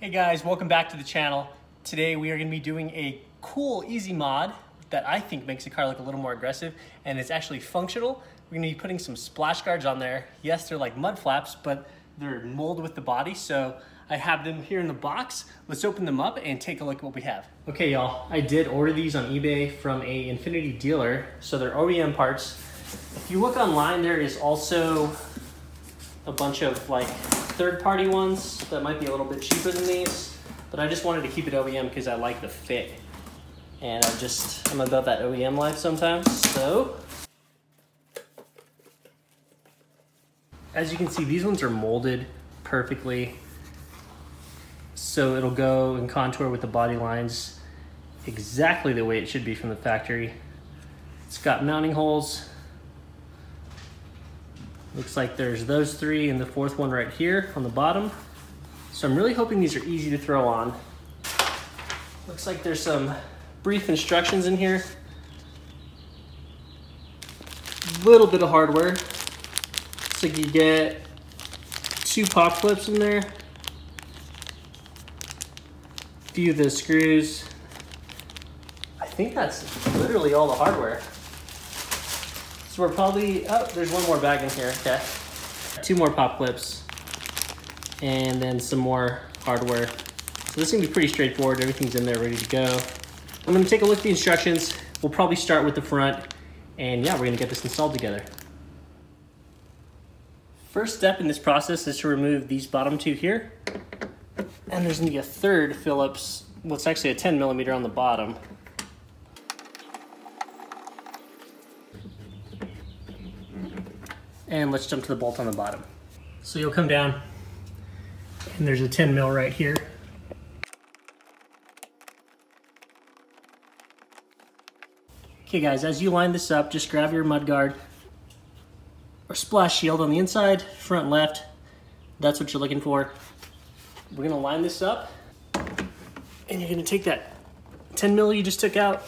Hey guys, welcome back to the channel. Today we are going to be doing a cool, easy mod that I think makes a car look a little more aggressive, and it's actually functional. We're going to be putting some splash guards on there. Yes, they're like mud flaps, but they're molded with the body, so I have them here in the box. Let's open them up and take a look at what we have. Okay y'all, I did order these on eBay from a Infiniti dealer, so they're OEM parts. If you look online, there is also a bunch of like third-party ones that might be a little bit cheaper than these, but I just wanted to keep it OEM because I like the fit, and I'm about that OEM life sometimes. So as you can see, these ones are molded perfectly, so it'll go and contour with the body lines exactly the way it should be from the factory. It's got mounting holes. Looks like there's those three and the fourth one right here on the bottom. So I'm really hoping these are easy to throw on. Looks like there's some brief instructions in here. Little bit of hardware. Looks like you get two pop clips in there. A few of the screws. I think that's literally all the hardware. So we're probably, oh, there's one more bag in here, okay. Two more pop clips and then some more hardware. So this is gonna be pretty straightforward. Everything's in there ready to go. I'm gonna take a look at the instructions. We'll probably start with the front, and yeah, we're gonna get this installed together. First step in this process is to remove these bottom two here. And there's gonna be a third Phillips, well, it's actually a 10mm on the bottom. And let's jump to the bolt on the bottom. So you'll come down and there's a 10mm right here. Okay guys, as you line this up, just grab your mud guard or splash shield on the inside, front left. That's what you're looking for. We're gonna line this up and you're gonna take that 10mm you just took out,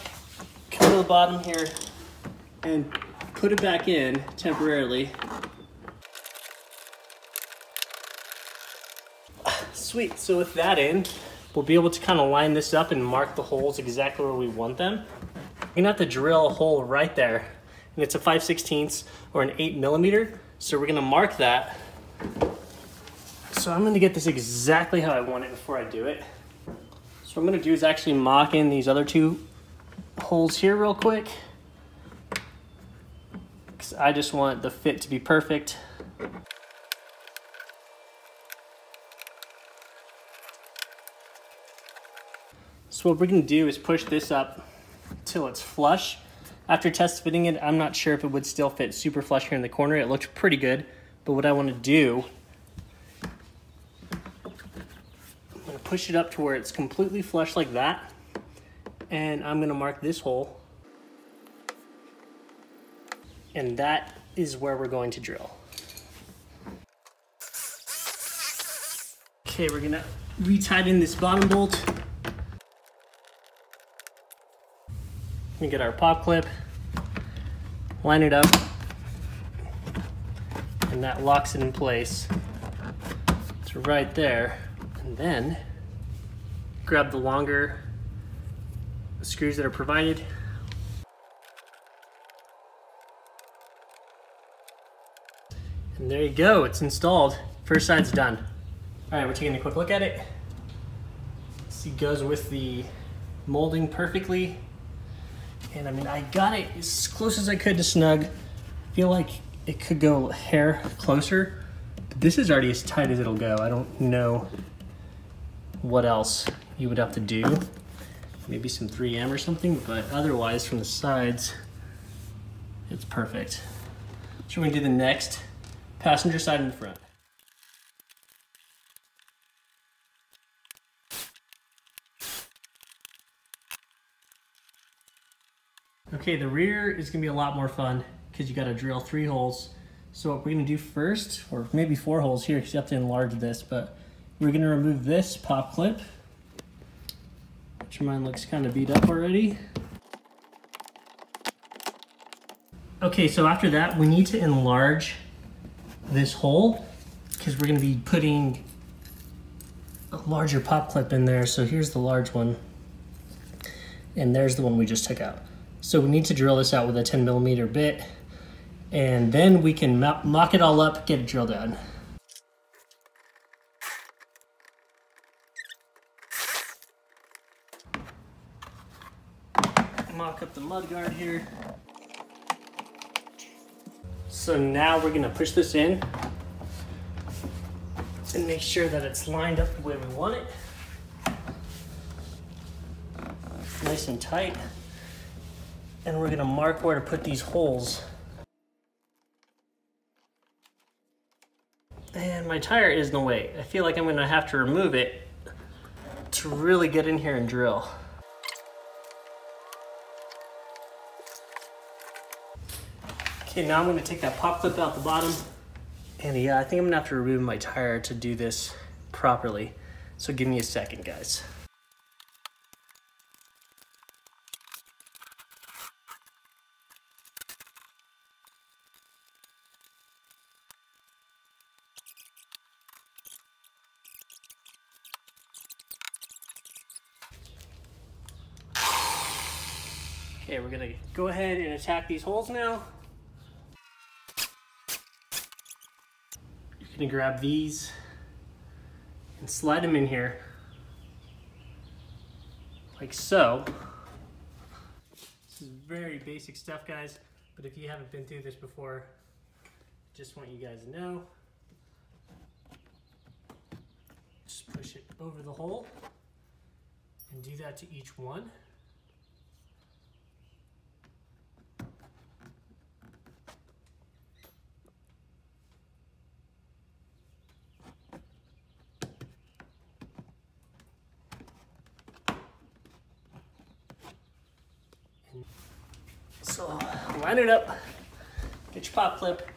come to the bottom here and put it back in temporarily. Sweet, so with that in, we'll be able to kind of line this up and mark the holes exactly where we want them. You're gonna have to drill a hole right there, and it's a 5/16 or an 8mm, so we're gonna mark that. So I'm gonna get this exactly how I want it before I do it. So what I'm gonna do is actually mock in these other two holes here real quick. I just want the fit to be perfect. So what we're gonna do is push this up till it's flush. After test fitting it, I'm not sure if it would still fit super flush here in the corner. It looked pretty good, but what I wanna do, I'm gonna push it up to where it's completely flush like that, and I'm gonna mark this hole. And that is where we're going to drill. Okay, we're gonna re-tighten this bottom bolt. We get our pop clip, line it up, and that locks it in place. It's right there. And then grab the longer screws that are provided. And there you go, it's installed. First side's done. All right, we're taking a quick look at it. See, goes with the molding perfectly. And I mean, I got it as close as I could to snug. I feel like it could go a hair closer. But this is already as tight as it'll go. I don't know what else you would have to do. Maybe some 3M or something, but otherwise from the sides, it's perfect. So we're gonna do the next. Passenger side in the front. Okay, the rear is gonna be a lot more fun because you gotta drill three holes. So what we're gonna do first, or maybe four holes here because you have to enlarge this, but we're gonna remove this pop clip, which mine looks kind of beat up already. Okay, so after that, we need to enlarge this hole because we're going to be putting a larger pop clip in there. So here's the large one, and there's the one we just took out. So we need to drill this out with a 10mm bit, and then we can mock it all up, get it drilled out. Mock up the mudguard here. So now we're gonna push this in and make sure that it's lined up the way we want it. Nice and tight. And we're gonna mark where to put these holes. And my tire is in the way. I feel like I'm gonna have to remove it to really get in here and drill. Okay, now I'm gonna take that pop clip out the bottom. And yeah, I think I'm gonna have to remove my tire to do this properly. So give me a second, guys. Okay, we're gonna go ahead and attack these holes now. You're gonna grab these and slide them in here, like so. This is very basic stuff, guys, but if you haven't been through this before, just want you guys to know. Just push it over the hole and do that to each one. So line it up, get your pop clip.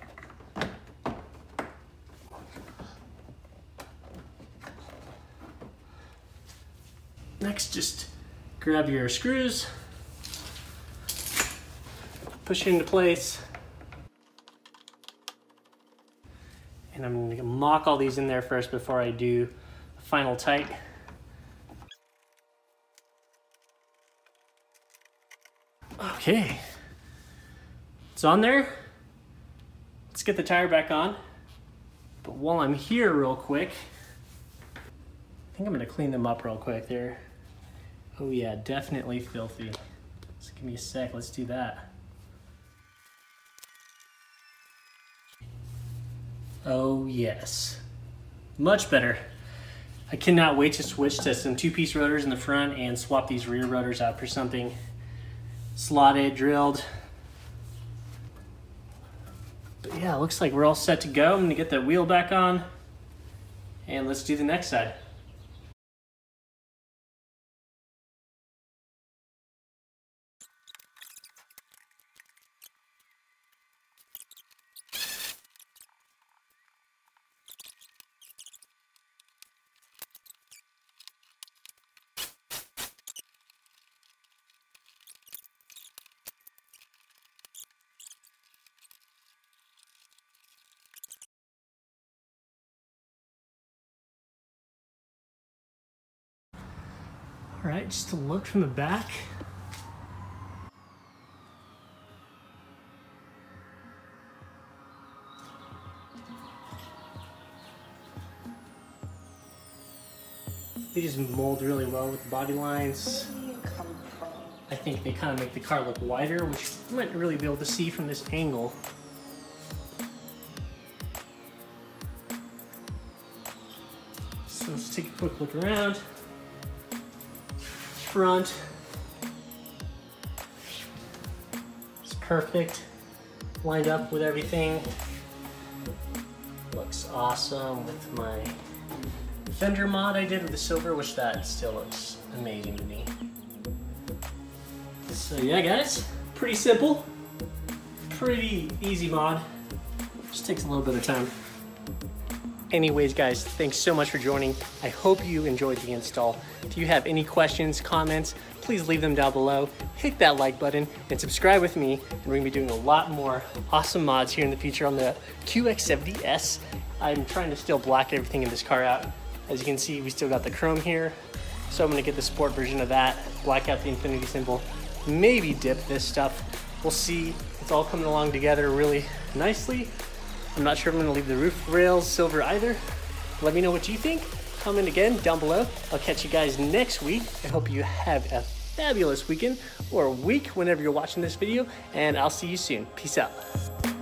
Next, just grab your screws, push it into place. And I'm gonna mock all these in there first before I do a final tight. Okay, it's on there. Let's get the tire back on. But while I'm here real quick, I think I'm gonna clean them up real quick there. Oh yeah, definitely filthy. Just give me a sec, let's do that. Oh yes, much better. I cannot wait to switch to some two-piece rotors in the front and swap these rear rotors out for something slotted, drilled. But yeah, it looks like we're all set to go. I'm gonna get the wheel back on and let's do the next side. All right, just a look from the back. They just mold really well with the body lines. I think they kind of make the car look wider, which you might really be able to see from this angle. So let's take a quick look around. Front, it's perfect, lined up with everything, looks awesome with my fender mod I did with the silver, which that still looks amazing to me. So yeah guys, pretty simple, pretty easy mod, just takes a little bit of time. Anyways guys, thanks so much for joining. I hope you enjoyed the install. If you have any questions, comments, please leave them down below. Hit that like button and subscribe with me. And we're gonna be doing a lot more awesome mods here in the future on the QX70S. I'm trying to still black everything in this car out. I As you can see, we still got the chrome here. So I'm gonna get the sport version of that, black out the Infiniti symbol, maybe dip this stuff. We'll see, it's all coming along together really nicely. I'm not sure if I'm gonna leave the roof rails silver either. Let me know what you think. Comment again down below. I'll catch you guys next week. I hope you have a fabulous weekend or week whenever you're watching this video, and I'll see you soon. Peace out.